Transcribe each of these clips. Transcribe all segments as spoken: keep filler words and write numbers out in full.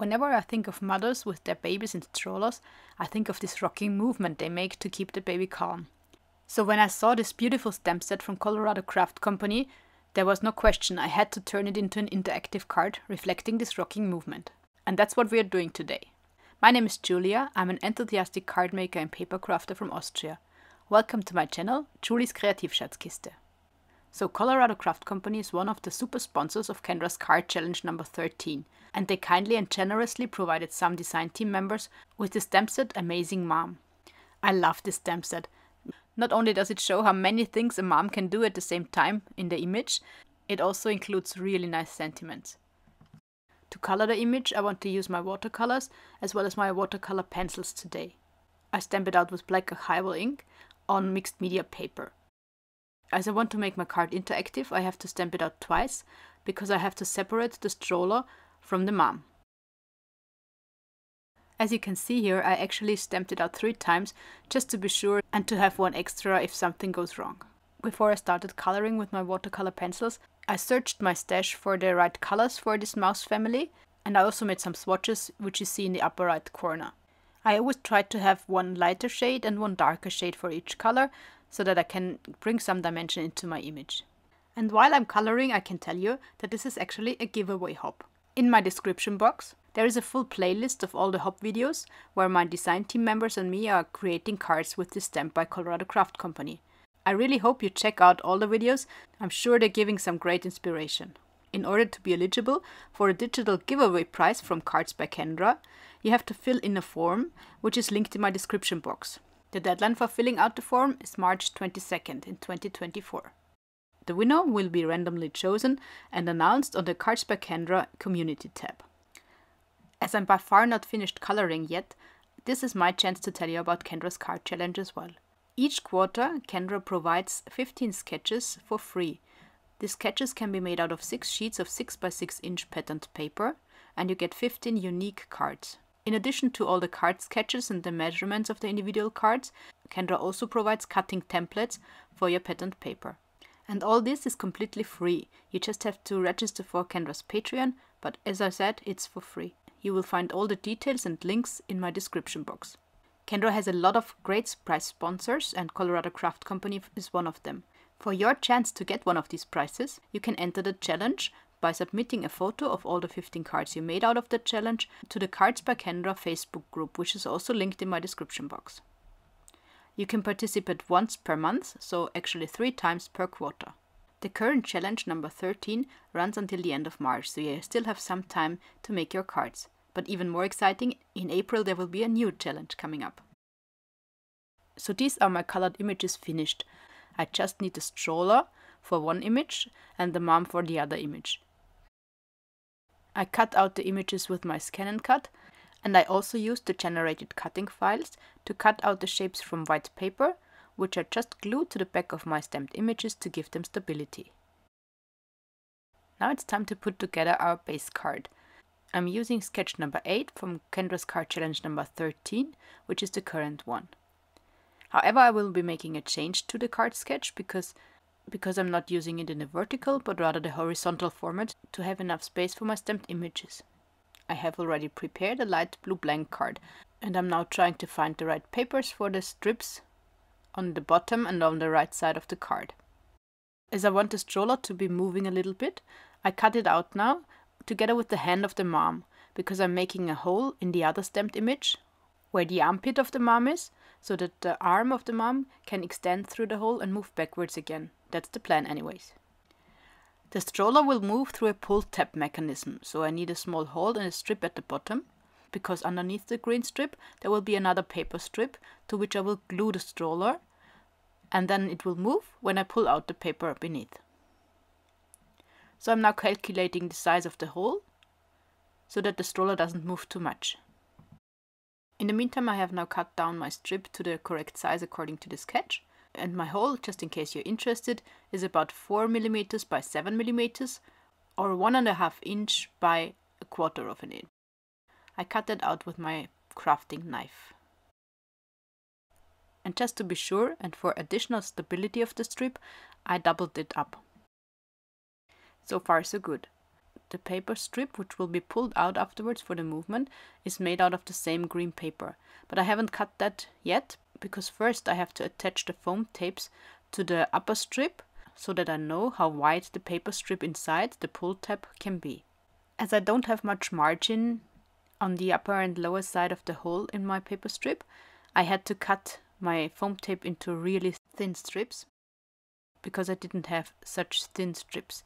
Whenever I think of mothers with their babies in strollers, I think of this rocking movement they make to keep the baby calm. So when I saw this beautiful stamp set from Colorado Craft Company, there was no question I had to turn it into an interactive card reflecting this rocking movement. And that's what we are doing today. My name is Julia, I'm an enthusiastic card maker and paper crafter from Austria. Welcome to my channel, Julies Kreativschatzkiste. So Colorado Craft Company is one of the super sponsors of Kendra's Card Challenge number thirteen, and they kindly and generously provided some design team members with the stamp set Amazing Mom. I love this stamp set. Not only does it show how many things a mom can do at the same time in the image, it also includes really nice sentiments. To color the image, I want to use my watercolors as well as my watercolor pencils today. I stamp it out with black archival ink on mixed media paper. As I want to make my card interactive, I have to stamp it out twice, because I have to separate the stroller from the mom. As you can see here, I actually stamped it out three times, just to be sure and to have one extra if something goes wrong. Before I started coloring with my watercolor pencils, I searched my stash for the right colors for this mouse family, and I also made some swatches, which you see in the upper right corner. I always try to have one lighter shade and one darker shade for each color, so that I can bring some dimension into my image. And while I'm coloring, I can tell you that this is actually a giveaway hop. In my description box, there is a full playlist of all the hop videos where my design team members and me are creating cards with this stamp by Colorado Craft Company. I really hope you check out all the videos, I'm sure they're giving some great inspiration. In order to be eligible for a digital giveaway prize from Cards by Kendra, you have to fill in a form which is linked in my description box. The deadline for filling out the form is March twenty-second in twenty twenty-four. The winner will be randomly chosen and announced on the Cards by Kendra community tab. As I'm by far not finished coloring yet, this is my chance to tell you about Kendra's Card Challenge as well. Each quarter, Kendra provides fifteen sketches for free. The sketches can be made out of six sheets of six by six inch patterned paper, and you get fifteen unique cards. In addition to all the card sketches and the measurements of the individual cards, Kendra also provides cutting templates for your patterned paper. And all this is completely free. You just have to register for Kendra's Patreon, but as I said, it's for free. You will find all the details and links in my description box. Kendra has a lot of great prize sponsors, and Colorado Craft Company is one of them. For your chance to get one of these prizes, you can enter the challenge by submitting a photo of all the fifteen cards you made out of the challenge to the Cards by Kendra Facebook group, which is also linked in my description box. You can participate once per month, so actually three times per quarter. The current challenge number thirteen runs until the end of March, so you still have some time to make your cards. But even more exciting, in April there will be a new challenge coming up. So these are my colored images finished. I just need a stroller for one image and the mom for the other image. I cut out the images with my scan and cut, and I also used the generated cutting files to cut out the shapes from white paper, which I just glued to the back of my stamped images to give them stability. Now it's time to put together our base card. I'm using sketch number eight from Kendra's Card Challenge number thirteen, which is the current one. However, I will be making a change to the card sketch because because I'm not using it in a vertical, but rather the horizontal format to have enough space for my stamped images. I have already prepared a light blue blank card, and I'm now trying to find the right papers for the strips on the bottom and on the right side of the card. As I want the stroller to be moving a little bit, I cut it out now, together with the hand of the mom, because I'm making a hole in the other stamped image, where the armpit of the mom is, so that the arm of the mom can extend through the hole and move backwards again. That's the plan anyways. The stroller will move through a pull-tab mechanism, so I need a small hole and a strip at the bottom, because underneath the green strip there will be another paper strip to which I will glue the stroller, and then it will move when I pull out the paper beneath. So I'm now calculating the size of the hole, so that the stroller doesn't move too much. In the meantime, I have now cut down my strip to the correct size according to the sketch. And my hole, just in case you're interested, is about four millimeters by seven millimeters or one and a half inch by a quarter of an inch. I cut that out with my crafting knife. And just to be sure and for additional stability of the strip, I doubled it up. So far so good. The paper strip, which will be pulled out afterwards for the movement, is made out of the same green paper. But I haven't cut that yet, because first I have to attach the foam tapes to the upper strip, so that I know how wide the paper strip inside the pull tab can be. As I don't have much margin on the upper and lower side of the hole in my paper strip, I had to cut my foam tape into really thin strips, because I didn't have such thin strips.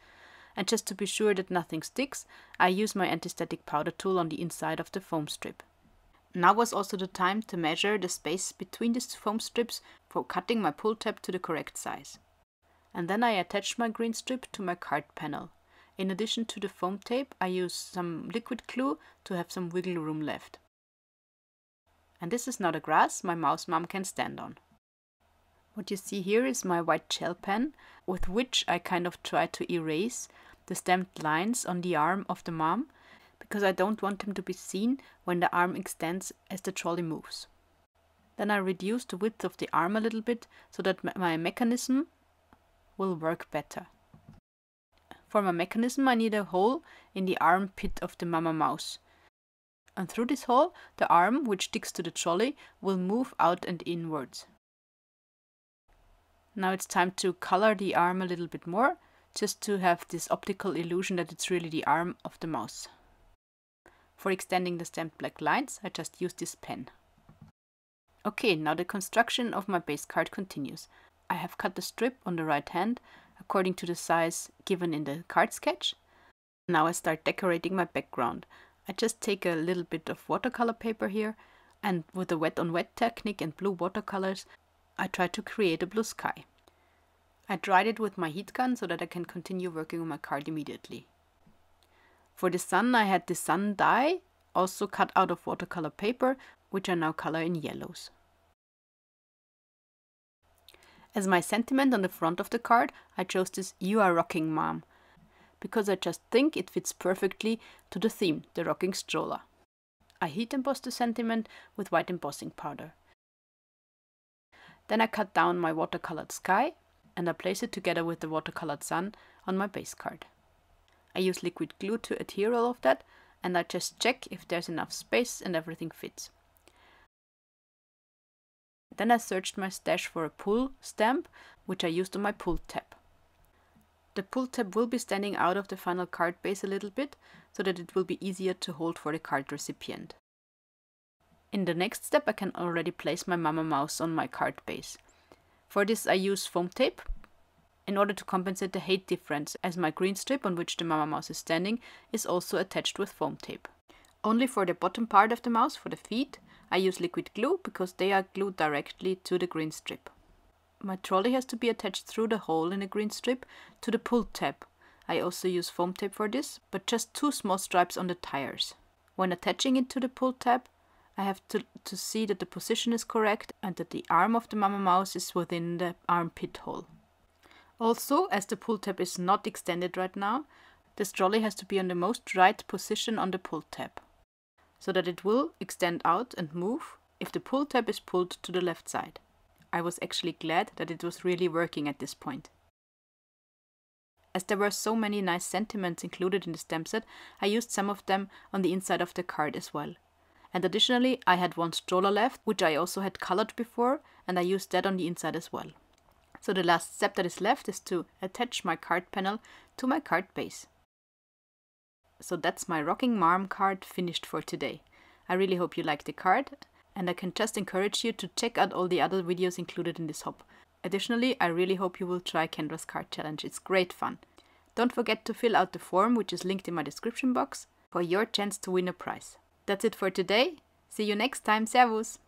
And just to be sure that nothing sticks, I use my anti-static powder tool on the inside of the foam strip. Now was also the time to measure the space between these foam strips for cutting my pull tab to the correct size. And then I attached my green strip to my card panel. In addition to the foam tape, I used some liquid glue to have some wiggle room left. And this is now the grass my mouse mom can stand on. What you see here is my white gel pen, with which I kind of try to erase the stamped lines on the arm of the mom, because I don't want them to be seen when the arm extends as the trolley moves. Then I reduce the width of the arm a little bit, so that my mechanism will work better. For my mechanism, I need a hole in the armpit of the mama mouse. And through this hole, the arm, which sticks to the trolley, will move out and inwards. Now it's time to color the arm a little bit more, just to have this optical illusion that it's really the arm of the mouse. For extending the stamped black lines, I just use this pen. Okay, now the construction of my base card continues. I have cut the strip on the right hand according to the size given in the card sketch. Now I start decorating my background. I just take a little bit of watercolor paper here, and with the wet on wet technique and blue watercolors, I try to create a blue sky. I dried it with my heat gun so that I can continue working on my card immediately. For the sun, I had the sun dye, also cut out of watercolor paper, which I now color in yellows. As my sentiment on the front of the card, I chose this "You Are Rocking, Mom," because I just think it fits perfectly to the theme, the rocking stroller. I heat embossed the sentiment with white embossing powder. Then I cut down my watercolored sky, and I place it together with the watercolored sun on my base card. I use liquid glue to adhere all of that, and I just check if there's enough space and everything fits. Then I searched my stash for a pull stamp, which I used on my pull tab. The pull tab will be standing out of the final card base a little bit, so that it will be easier to hold for the card recipient. In the next step, I can already place my mama mouse on my card base. For this, I use foam tape in order to compensate the height difference, as my green strip on which the mama mouse is standing is also attached with foam tape. Only for the bottom part of the mouse, for the feet, I use liquid glue, because they are glued directly to the green strip. My trolley has to be attached through the hole in the green strip to the pull tab. I also use foam tape for this, but just two small stripes on the tires. When attaching it to the pull tab, I have to, to see that the position is correct and that the arm of the mama mouse is within the armpit hole. Also, as the pull tab is not extended right now, this trolley has to be on the most right position on the pull tab, so that it will extend out and move if the pull tab is pulled to the left side. I was actually glad that it was really working at this point. As there were so many nice sentiments included in the stamp set, I used some of them on the inside of the card as well. And additionally, I had one stroller left, which I also had colored before, and I used that on the inside as well. So the last step that is left is to attach my card panel to my card base. So that's my Rocking Mom card finished for today. I really hope you liked the card, and I can just encourage you to check out all the other videos included in this hop. Additionally, I really hope you will try Kendra's Card Challenge, it's great fun. Don't forget to fill out the form, which is linked in my description box, for your chance to win a prize. That's it for today. See you next time. Servus!